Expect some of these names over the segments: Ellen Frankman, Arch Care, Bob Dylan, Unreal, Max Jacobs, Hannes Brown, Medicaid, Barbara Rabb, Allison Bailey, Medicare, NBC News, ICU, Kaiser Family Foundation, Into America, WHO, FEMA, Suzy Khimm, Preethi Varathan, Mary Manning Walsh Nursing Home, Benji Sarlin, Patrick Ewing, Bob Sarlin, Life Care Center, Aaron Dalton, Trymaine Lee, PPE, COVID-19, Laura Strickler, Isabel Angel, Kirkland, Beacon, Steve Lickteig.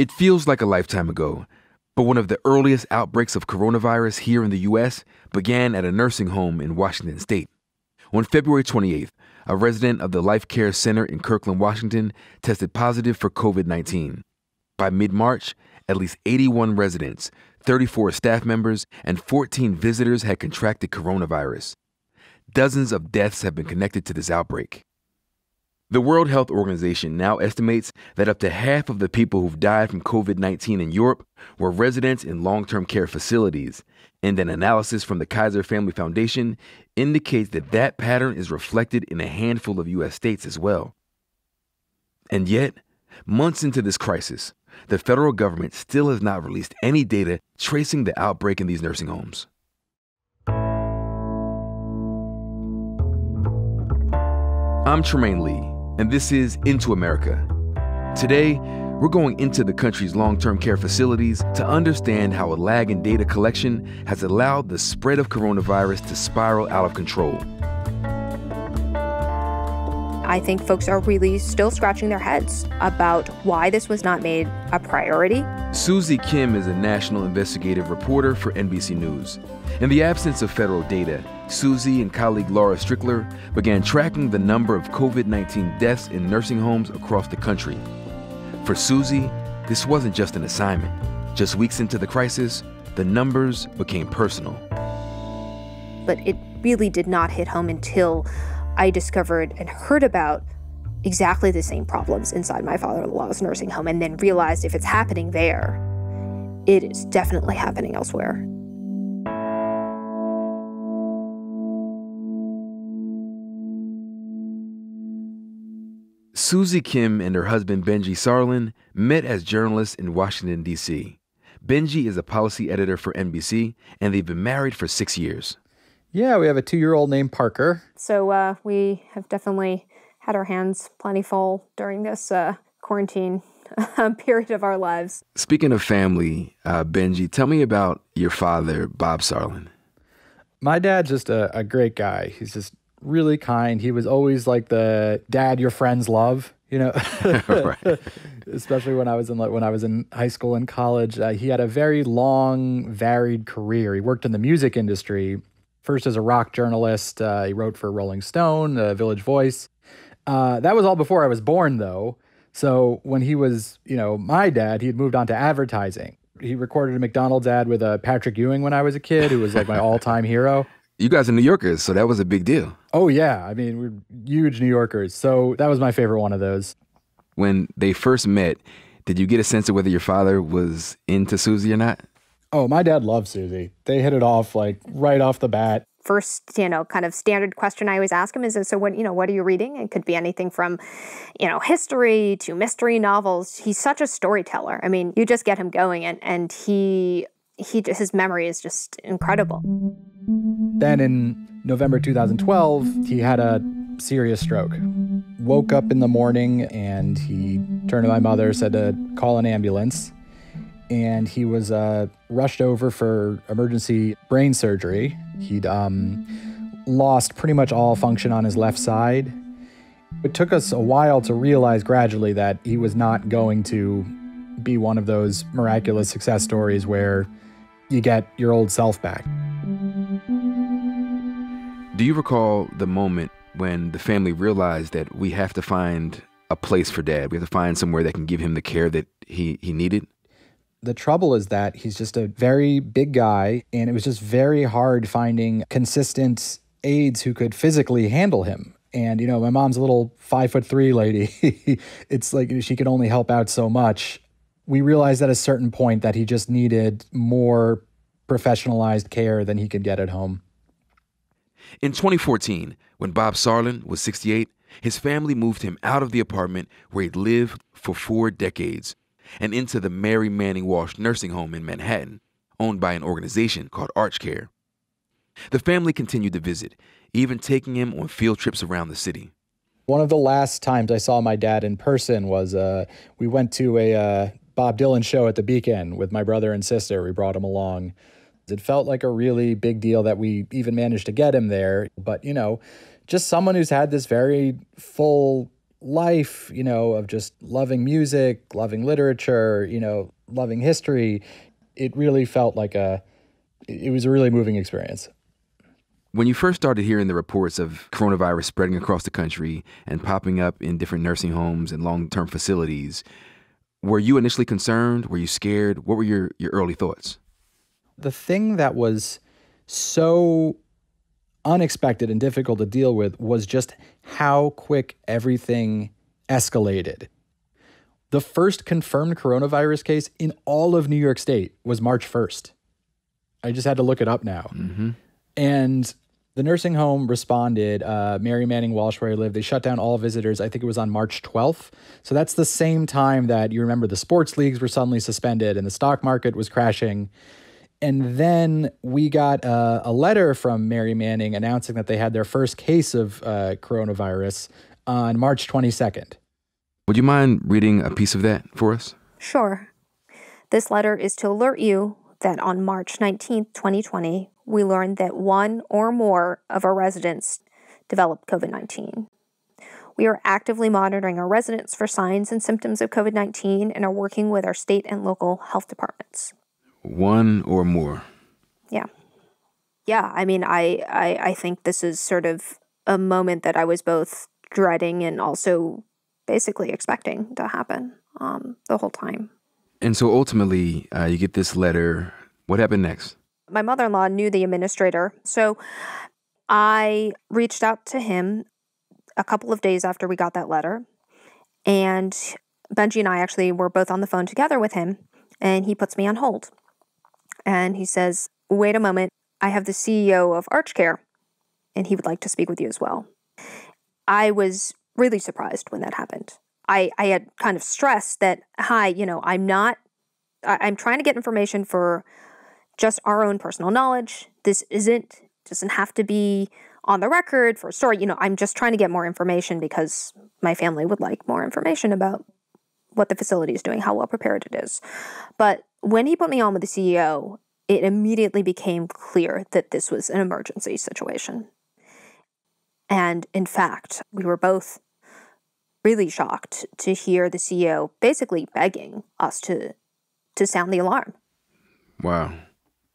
It feels like a lifetime ago, but one of the earliest outbreaks of coronavirus here in the U.S. began at a nursing home in Washington state. On February 28th, a resident of the Life Care Center in Kirkland, Washington, tested positive for COVID-19. By mid-March, at least 81 residents, 34 staff members, and 14 visitors had contracted coronavirus. Dozens of deaths have been connected to this outbreak. The World Health Organization now estimates that up to half of the people who've died from COVID-19 in Europe were residents in long-term care facilities, and an analysis from the Kaiser Family Foundation indicates that that pattern is reflected in a handful of U.S. states as well. And yet, months into this crisis, the federal government still has not released any data tracing the outbreak in these nursing homes. I'm Trymaine Lee, and this is Into America. Today, we're going into the country's long-term care facilities to understand how a lag in data collection has allowed the spread of coronavirus to spiral out of control. I think folks are really still scratching their heads about why this was not made a priority. Suzy Khimm is a national investigative reporter for NBC News. In the absence of federal data, Suzy and colleague Laura Strickler began tracking the number of COVID-19 deaths in nursing homes across the country. For Suzy, this wasn't just an assignment. Just weeks into the crisis, the numbers became personal. But it really did not hit home until I discovered and heard about exactly the same problems inside my father-in-law's nursing home, and then realized if it's happening there, it is definitely happening elsewhere. Suzy Khimm and her husband Benji Sarlin met as journalists in Washington, D.C. Benji is a policy editor for NBC, and they've been married for 6 years. Yeah, we have a 2-year-old named Parker. So we have definitely had our hands plenty full during this quarantine period of our lives. Speaking of family, Benji, tell me about your father, Bob Sarlin. My dad's just a great guy. He's just really kind. He was always like the dad your friends love, you know. Right. Especially when I was in high school and college. He had a very long, varied career. He worked in the music industry. First as a rock journalist, he wrote for Rolling Stone, Village Voice. That was all before I was born, though. So when he was, you know, my dad, he had moved on to advertising. He recorded a McDonald's ad with Patrick Ewing when I was a kid, who was like my all-time hero. You guys are New Yorkers, so that was a big deal. Oh, yeah. I mean, we're huge New Yorkers. So that was my favorite one of those. When they first met, did you get a sense of whether your father was into Suzy or not? Oh, my dad loved Suzy. They hit it off like right off the bat. First, you know, kind of standard question I always ask him is, so what, you know, what are you reading? It could be anything from, you know, history to mystery novels. He's such a storyteller. I mean, you just get him going, and his memory is just incredible. Then in November 2012, he had a serious stroke. Woke up in the morning and he turned to my mother, said to call an ambulance. And he was rushed over for emergency brain surgery. He'd lost pretty much all function on his left side. It took us a while to realize gradually that he was not going to be one of those miraculous success stories where you get your old self back. Do you recall the moment when the family realized that we have to find a place for Dad? We have to find somewhere that can give him the care that he needed? The trouble is that he's just a very big guy, and it was just very hard finding consistent aides who could physically handle him. And, you know, my mom's a little 5'3" lady. It's like she could only help out so much. We realized at a certain point that he just needed more professionalized care than he could get at home. In 2014, when Bob Sarlin was 68, his family moved him out of the apartment where he'd lived for 4 decades. And into the Mary Manning Walsh Nursing Home in Manhattan, owned by an organization called Arch Care. The family continued to visit, even taking him on field trips around the city. One of the last times I saw my dad in person was we went to a Bob Dylan show at the Beacon with my brother and sister. We brought him along. It felt like a really big deal that we even managed to get him there. But, you know, just someone who's had this very full life, you know, of just loving music, loving literature, you know, loving history. It really felt like it was a really moving experience. When you first started hearing the reports of coronavirus spreading across the country and popping up in different nursing homes and long-term facilities, were you initially concerned? Were you scared? What were your early thoughts? The thing that was so unexpected and difficult to deal with was just how quick everything escalated. The first confirmed coronavirus case in all of New York State was March 1st. I just had to look it up now. Mm-hmm. And the nursing home responded, Mary Manning Walsh, where I live, they shut down all visitors. I think it was on March 12th. So that's the same time that you remember the sports leagues were suddenly suspended and the stock market was crashing. And then we got a letter from Mary Manning announcing that they had their first case of coronavirus on March 22nd. Would you mind reading a piece of that for us? Sure. This letter is to alert you that on March 19th, 2020, we learned that one or more of our residents developed COVID-19. We are actively monitoring our residents for signs and symptoms of COVID-19 and are working with our state and local health departments. One or more. Yeah. Yeah, I mean, I think this is sort of a moment that I was both dreading and also basically expecting to happen the whole time. And so ultimately, you get this letter. What happened next? My mother-in-law knew the administrator, so I reached out to him a couple of days after we got that letter. And Benji and I actually were both on the phone together with him, and he puts me on hold. And he says, wait a moment, I have the CEO of Arch Care, and he would like to speak with you as well. I was really surprised when that happened. I had kind of stressed that, hi, you know, I'm trying to get information for just our own personal knowledge. This doesn't have to be on the record for a story. You know, I'm just trying to get more information because my family would like more information about what the facility is doing, how well prepared it is. But when he put me on with the CEO, it immediately became clear that this was an emergency situation. And in fact, we were both really shocked to hear the CEO basically begging us to sound the alarm. Wow.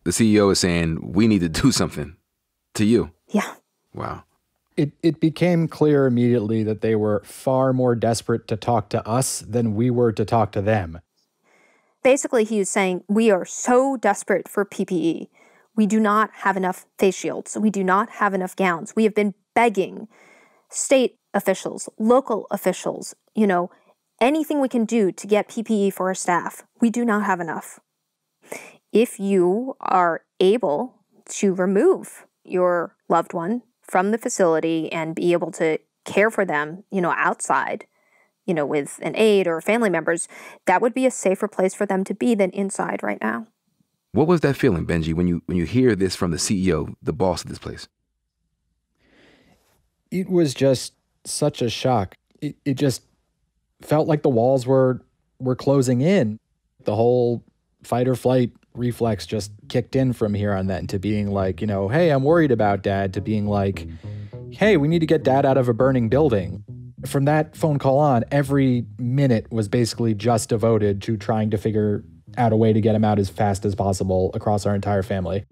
The CEO is saying, we need to do something to you. Yeah. Wow. It became clear immediately that they were far more desperate to talk to us than we were to talk to them. Basically, he was saying, we are so desperate for PPE. We do not have enough face shields. We do not have enough gowns. We have been begging state officials, local officials, you know, anything we can do to get PPE for our staff. We do not have enough. If you are able to remove your loved one from the facility and be able to care for them, you know, outside, you know, with an aide or family members, that would be a safer place for them to be than inside right now. What was that feeling, Benji, when you hear this from the CEO, the boss of this place? It was just such a shock. It just felt like the walls were closing in. The whole fight or flight reflex just kicked in from here on that into being like, you know, hey, I'm worried about dad, to being like, hey, we need to get dad out of a burning building. From that phone call on, every minute was basically just devoted to trying to figure out a way to get him out as fast as possible across our entire family.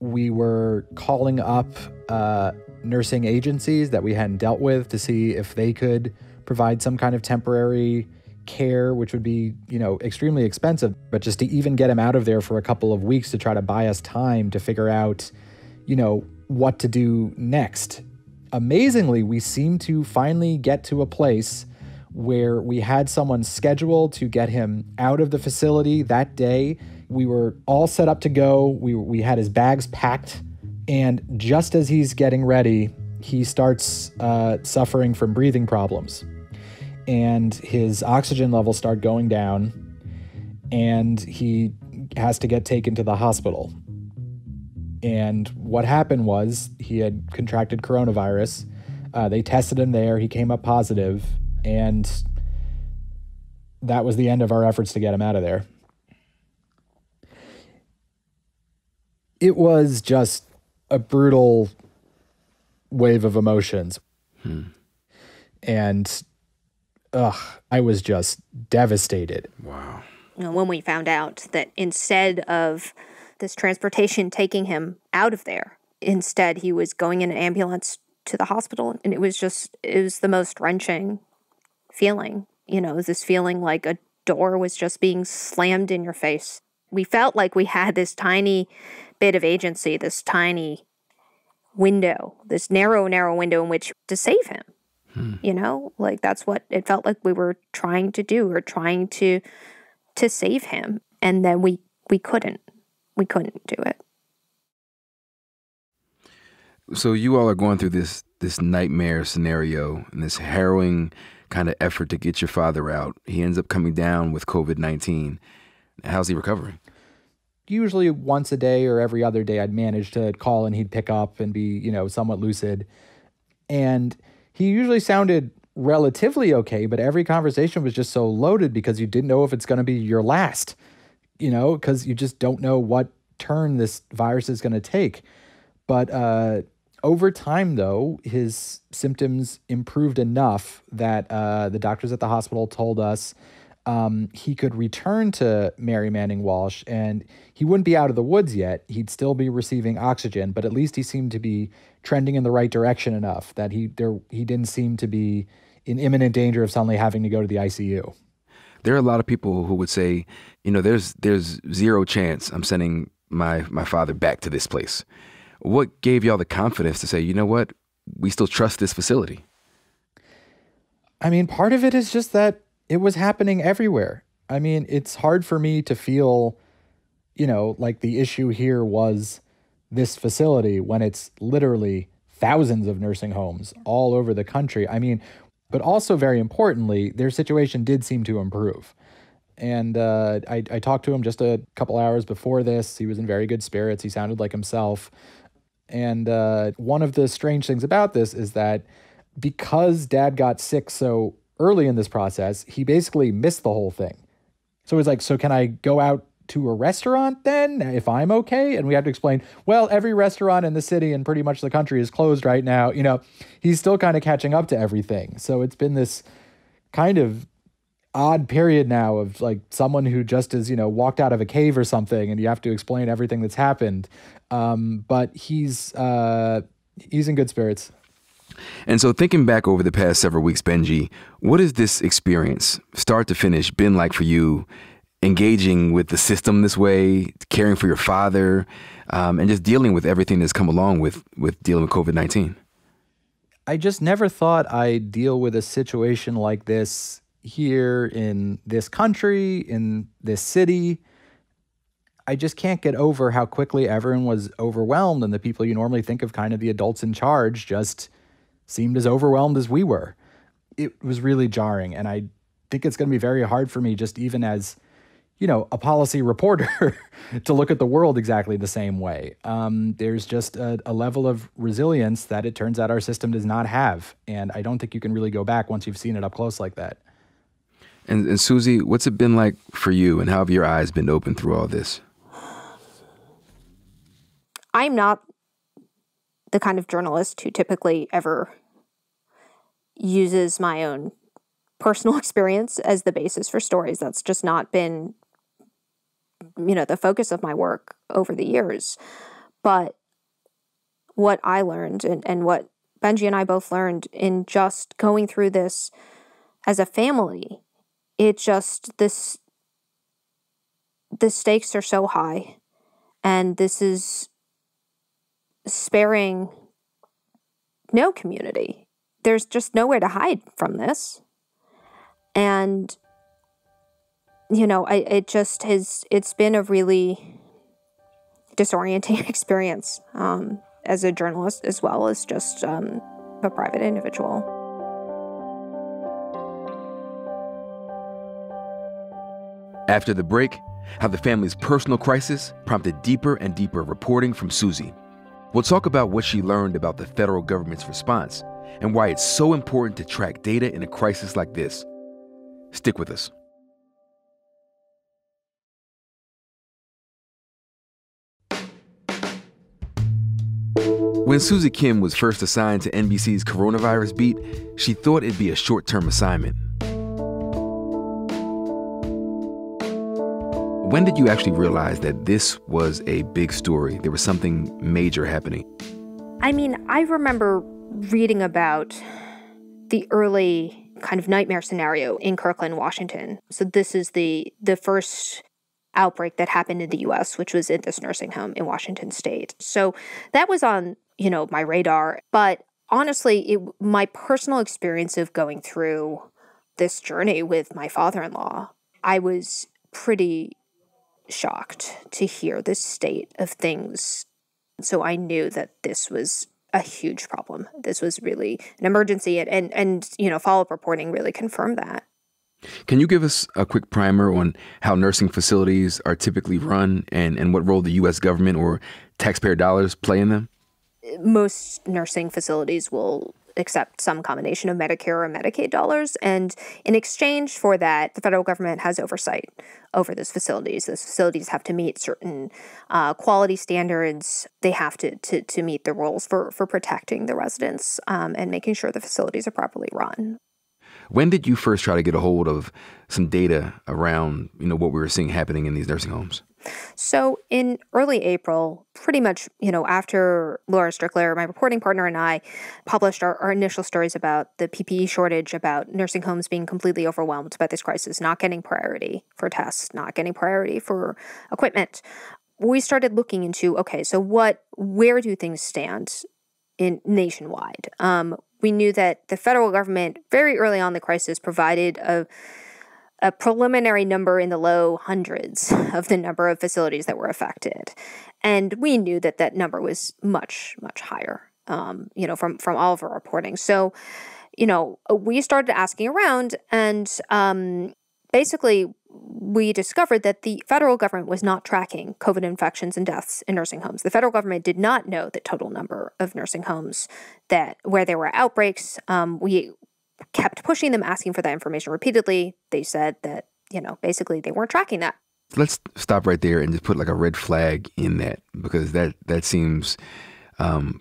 We were calling up nursing agencies that we hadn't dealt with to see if they could provide some kind of temporary care, which would be, you know, extremely expensive, but just to even get him out of there for a couple of weeks to try to buy us time to figure out, you know, what to do next. Amazingly, we seemed to finally get to a place where we had someone scheduled to get him out of the facility that day. We were all set up to go. We had his bags packed, and just as he's getting ready, he starts suffering from breathing problems. And his oxygen levels start going down, and he has to get taken to the hospital. And what happened was he had contracted coronavirus. They tested him there. He came up positive, and that was the end of our efforts to get him out of there. It was just a brutal wave of emotions. Hmm. And I was just devastated. Wow. When we found out that instead of this transportation taking him out of there, instead he was going in an ambulance to the hospital. And it was just, it was the most wrenching feeling. You know, this feeling like a door was just being slammed in your face. We felt like we had this tiny bit of agency, this tiny window, this narrow, narrow window in which to save him. You know, like that's what it felt like we were trying to do. We're trying to save him. And then we couldn't do it. So you all are going through this nightmare scenario and this harrowing kind of effort to get your father out. He ends up coming down with COVID-19. How's he recovering? Usually once a day or every other day, I'd manage to call and he'd pick up and be, you know, somewhat lucid. And he usually sounded relatively okay, but every conversation was just so loaded because you didn't know if it's going to be your last, you know, because you just don't know what turn this virus is going to take. But over time, though, his symptoms improved enough that the doctors at the hospital told us he could return to Mary Manning Walsh, and he wouldn't be out of the woods yet. He'd still be receiving oxygen, but at least he seemed to be trending in the right direction enough that he didn't seem to be in imminent danger of suddenly having to go to the ICU. There are a lot of people who would say, you know, there's zero chance I'm sending my father back to this place. What gave y'all the confidence to say, you know what, we still trust this facility? I mean, part of it is just that it was happening everywhere. I mean, it's hard for me to feel, you know, like the issue here was this facility when it's literally thousands of nursing homes all over the country. I mean, but also very importantly, their situation did seem to improve. And I talked to him just a couple hours before this. He was in very good spirits. He sounded like himself. And one of the strange things about this is that because Dad got sick so early in this process, he basically missed the whole thing. So he's like, so can I go out to a restaurant then if I'm okay? And we had to explain, well, every restaurant in the city and pretty much the country is closed right now. You know, he's still kind of catching up to everything. So it's been this kind of odd period now of like someone who just is, you know, walked out of a cave or something and you have to explain everything that's happened. But he's in good spirits. And so thinking back over the past several weeks, Benji, what has this experience, start to finish, been like for you, engaging with the system this way, caring for your father, and just dealing with everything that's come along with dealing with COVID-19? I just never thought I'd deal with a situation like this here in this country, in this city. I just can't get over how quickly everyone was overwhelmed, and the people you normally think of kind of the adults in charge just seemed as overwhelmed as we were. It was really jarring, and I think it's going to be very hard for me just even as, you know, a policy reporter to look at the world exactly the same way. There's just a level of resilience that it turns out our system does not have, and I don't think you can really go back once you've seen it up close like that. And Suzy, what's it been like for you, and how have your eyes been open through all this? I'm not the kind of journalist who typically ever uses my own personal experience as the basis for stories. That's just not been, you know, the focus of my work over the years. But what I learned and what Benji and I both learned in just going through this as a family, it just, this, the stakes are so high, and this is sparing no community. There's just nowhere to hide from this. And, you know, it's been a really disorienting experience as a journalist as well as just a private individual. After the break, how the family's personal crisis prompted deeper and deeper reporting from Suzy. We'll talk about what she learned about the federal government's response and why it's so important to track data in a crisis like this. Stick with us. When Suzy Khimm was first assigned to NBC's coronavirus beat, she thought it'd be a short-term assignment. When did you actually realize that this was a big story? There was something major happening? I mean, I remember reading about the early kind of nightmare scenario in Kirkland, Washington. So this is the first outbreak that happened in the U.S., which was at this nursing home in Washington State. So that was on, you know, my radar. But honestly, my personal experience of going through this journey with my father-in-law, I was pretty shocked to hear this state of things. So I knew that this was a huge problem. This was really an emergency, and you know, follow-up reporting really confirmed that. Can you give us a quick primer on how nursing facilities are typically run and what role the U.S. government or taxpayer dollars play in them? Most nursing facilities will accept some combination of Medicare or Medicaid dollars. And in exchange for that, the federal government has oversight over those facilities. Those facilities have to meet certain quality standards. They have to meet the rules for protecting the residents and making sure the facilities are properly run. When did you first try to get a hold of some data around, you know, what we were seeing happening in these nursing homes? So in early April, pretty much, you know, after Laura Strickler, my reporting partner, and I published our initial stories about the PPE shortage, about nursing homes being completely overwhelmed by this crisis, not getting priority for tests, not getting priority for equipment, we started looking into, okay, so where do things stand nationwide? We knew that the federal government very early on in the crisis provided a preliminary number in the low hundreds of the number of facilities that were affected. And we knew that that number was much, much higher, you know, from all of our reporting. So, you know, we started asking around, and basically we discovered that the federal government was not tracking COVID infections and deaths in nursing homes. The federal government did not know the total number of nursing homes where there were outbreaks. We kept pushing them, asking for that information repeatedly. They said that, you know, basically they weren't tracking that. Let's stop right there and just put like a red flag in that, because that seems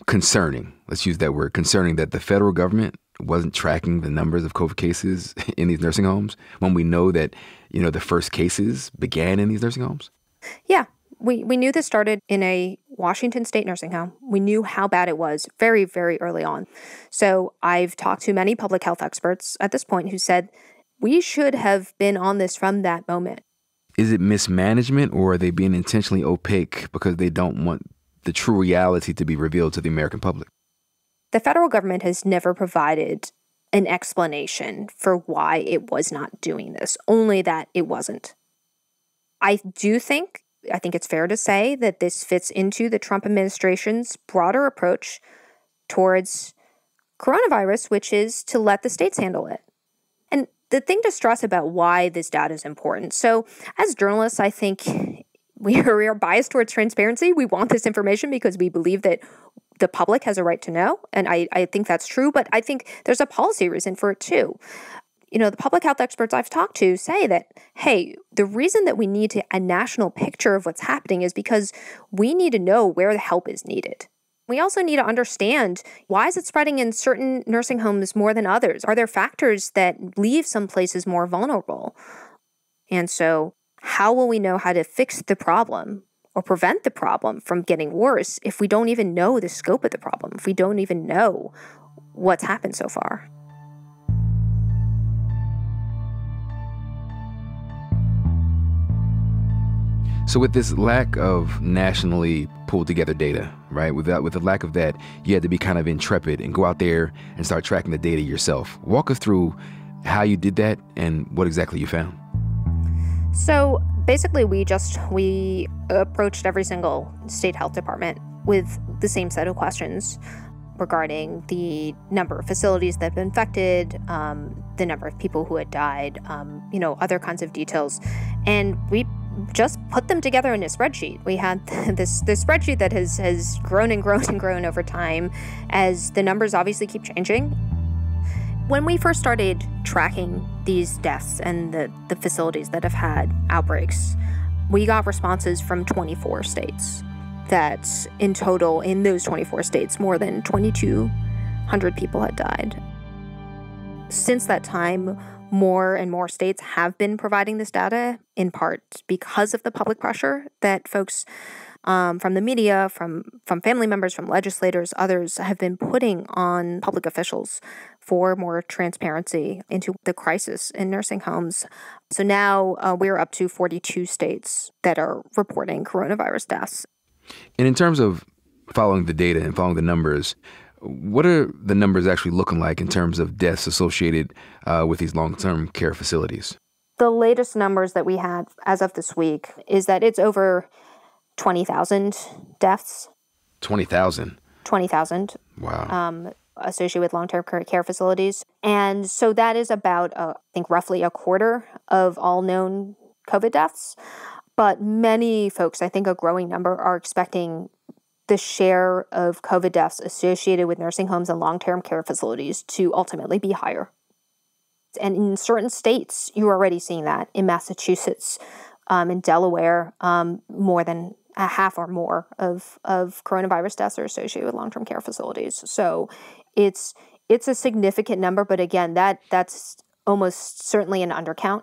concerning. Let's use that word, concerning, that the federal government wasn't tracking the numbers of COVID cases in these nursing homes when we know that, you know, the first cases began in these nursing homes. Yeah. We knew this started in a Washington State nursing home. We knew how bad it was very, very early on. So I've talked to many public health experts at this point who said, we should have been on this from that moment. Is it mismanagement, or are they being intentionally opaque because they don't want the true reality to be revealed to the American public? The federal government has never provided an explanation for why it was not doing this, only that it wasn't. I think it's fair to say that this fits into the Trump administration's broader approach towards coronavirus, which is to let the states handle it. And the thing to stress about why this data is important. So as journalists, I think we are biased towards transparency. We want this information because we believe that the public has a right to know. And I think that's true. But I think there's a policy reason for it, too. You know, the public health experts I've talked to say that, hey, the reason that we need a national picture of what's happening is because we need to know where the help is needed. We also need to understand, why is it spreading in certain nursing homes more than others? Are there factors that leave some places more vulnerable? And so how will we know how to fix the problem or prevent the problem from getting worse if we don't even know the scope of the problem, if we don't even know what's happened so far? So with this lack of nationally pulled together data, right, with the lack of that, you had to be kind of intrepid and go out there and start tracking the data yourself. Walk us through how you did that and what exactly you found. So basically we approached every single state health department with the same set of questions regarding the number of facilities that have been infected, the number of people who had died, you know, other kinds of details. And we just put them together in a spreadsheet. We had this spreadsheet that has grown and grown and grown over time as the numbers obviously keep changing. When we first started tracking these deaths and the facilities that have had outbreaks, we got responses from 24 states. that in total in those 24 states, more than 2,200 people had died. Since that time, more and more states have been providing this data, in part because of the public pressure that folks from the media, from family members, from legislators, others have been putting on public officials for more transparency into the crisis in nursing homes. So now we're up to 42 states that are reporting coronavirus deaths. And in terms of following the data and following the numbers, what are the numbers actually looking like in terms of deaths associated with these long-term care facilities? The latest numbers that we had as of this week is that it's over 20,000 deaths. 20,000? 20,000. Wow. Associated with long-term care facilities. And so that is about, I think, roughly a quarter of all known COVID deaths. But many folks, I think a growing number, are expecting the share of COVID deaths associated with nursing homes and long-term care facilities to ultimately be higher. And in certain states, you're already seeing that. In Massachusetts, in Delaware, more than a half or more of coronavirus deaths are associated with long-term care facilities. So it's a significant number, but again, that's almost certainly an undercount.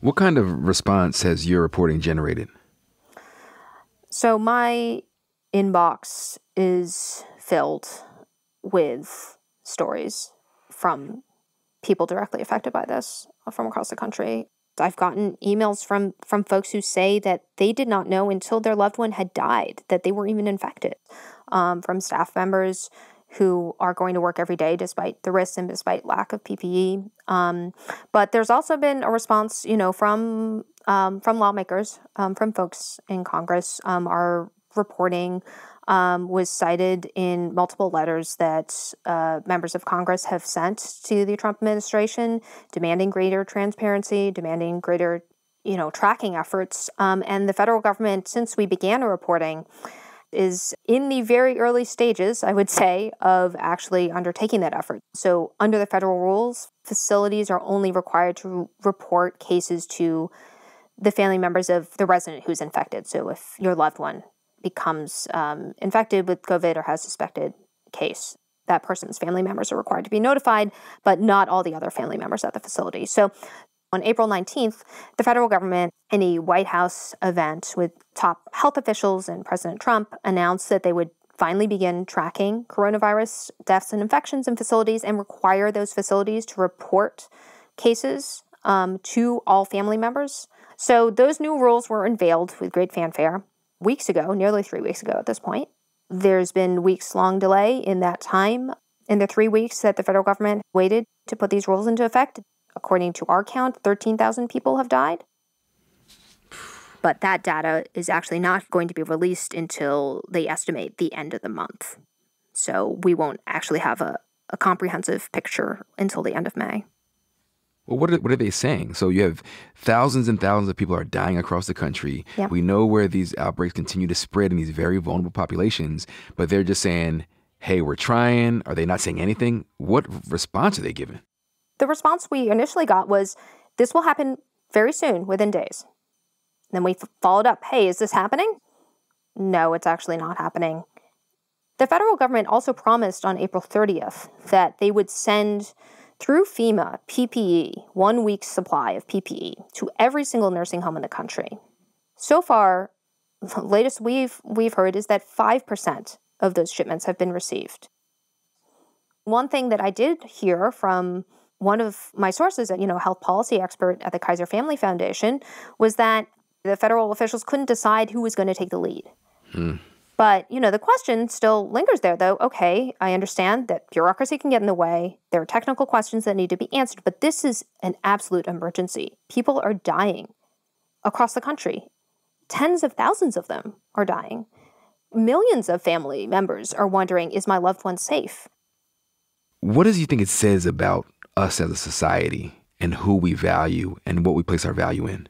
What kind of response has your reporting generated? So my inbox is filled with stories from people directly affected by this from across the country. I've gotten emails from folks who say that they did not know until their loved one had died that they were even infected, from staff members who are going to work every day despite the risks and despite lack of PPE. But there's also been a response, you know, from lawmakers, from folks in Congress. Our reporting was cited in multiple letters that members of Congress have sent to the Trump administration, demanding greater transparency, demanding greater, you know, tracking efforts. And the federal government, since we began reporting, is in the very early stages, I would say, of actually undertaking that effort. So under the federal rules, facilities are only required to report cases to the family members of the resident who's infected. So if your loved one becomes infected with COVID or has suspected case, that person's family members are required to be notified, but not all the other family members at the facility. So on April 19th, the federal government, in a White House event with top health officials and President Trump, announced that they would finally begin tracking coronavirus deaths and infections in facilities and require those facilities to report cases to all family members. So those new rules were unveiled with great fanfare weeks ago, nearly 3 weeks ago at this point. There's been weeks-long delay in that time. In the 3 weeks that the federal government waited to put these rules into effect, according to our count, 13,000 people have died. But that data is actually not going to be released until they estimate the end of the month. So we won't actually have a comprehensive picture until the end of May. Well, what are they saying? So you have thousands and thousands of people are dying across the country. Yep. We know where these outbreaks continue to spread in these very vulnerable populations, but they're just saying, hey, we're trying. Are they not saying anything? What response are they giving? The response we initially got was, this will happen very soon, within days. And then we followed up, hey, is this happening? No, it's actually not happening. The federal government also promised on April 30th that they would send through FEMA PPE, 1 week's supply of PPE, to every single nursing home in the country. So far, the latest we've heard is that 5% of those shipments have been received. One thing that I did hear from one of my sources, you know, health policy expert at the Kaiser Family Foundation, was that the federal officials couldn't decide who was going to take the lead. Mm. But, you know, the question still lingers there, though. Okay, I understand that bureaucracy can get in the way. There are technical questions that need to be answered, but this is an absolute emergency. People are dying across the country. Tens of thousands of them are dying. Millions of family members are wondering, is my loved one safe? What does you think it says about us as a society and who we value and what we place our value in?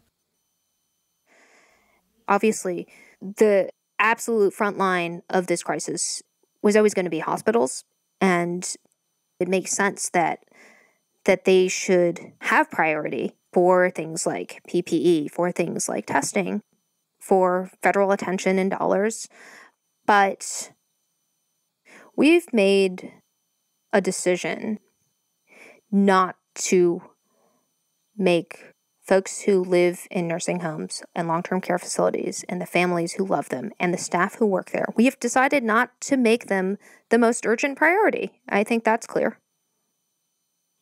Obviously, the absolute front line of this crisis was always going to be hospitals, and it makes sense that they should have priority for things like PPE, for things like testing, for federal attention in dollars, but we've made a decision not to make folks who live in nursing homes and long-term care facilities and the families who love them and the staff who work there, we have decided not to make them the most urgent priority. I think that's clear.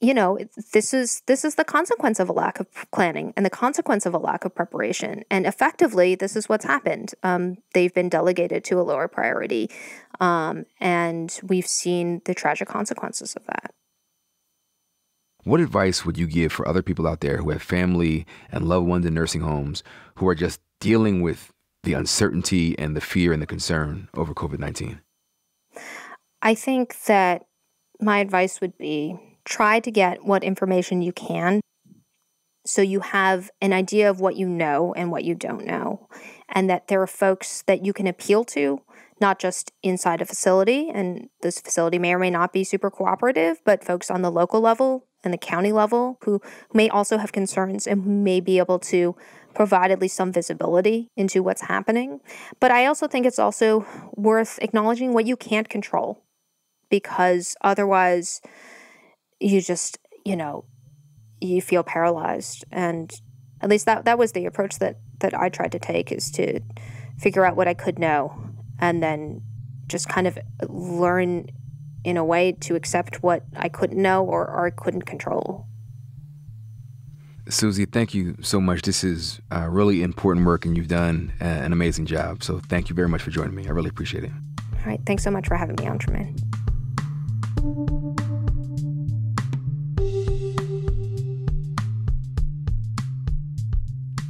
You know, this is the consequence of a lack of planning and the consequence of a lack of preparation. And effectively, this is what's happened. They've been delegated to a lower priority, and we've seen the tragic consequences of that. What advice would you give for other people out there who have family and loved ones in nursing homes who are just dealing with the uncertainty and the fear and the concern over COVID-19? I think that my advice would be, try to get what information you can so you have an idea of what you know and what you don't know, and that there are folks that you can appeal to, not just inside a facility, and this facility may or may not be super cooperative, but folks on the local level and the county level who may also have concerns and who may be able to provide at least some visibility into what's happening. But I also think it's also worth acknowledging what you can't control, because otherwise you just, you know, you feel paralyzed. And at least that was the approach that I tried to take, is to figure out what I could know and then just kind of learn in a way to accept what I couldn't know or I couldn't control. Suzy, thank you so much. This is really important work, and you've done an amazing job. So thank you very much for joining me. I really appreciate it. All right. Thanks so much for having me on, Trymaine.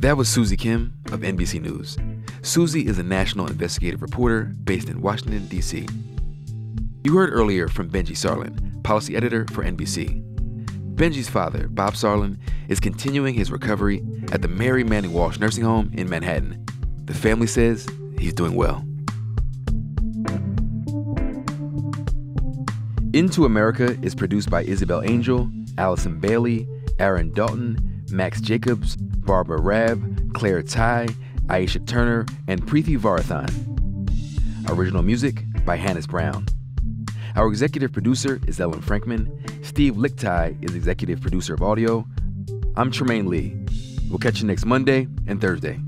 That was Suzy Khimm of NBC News. Suzy is a national investigative reporter based in Washington, D.C. You heard earlier from Benji Sarlin, policy editor for NBC. Benji's father, Bob Sarlin, is continuing his recovery at the Mary Manning Walsh Nursing Home in Manhattan. The family says he's doing well. Into America is produced by Isabel Angel, Allison Bailey, Aaron Dalton, Max Jacobs, Barbara Rabb, Claire Ty, Aisha Turner, and Preethi Varathan. Original music by Hannes Brown. Our executive producer is Ellen Frankman. Steve Lickteig is executive producer of audio. I'm Trymaine Lee. We'll catch you next Monday and Thursday.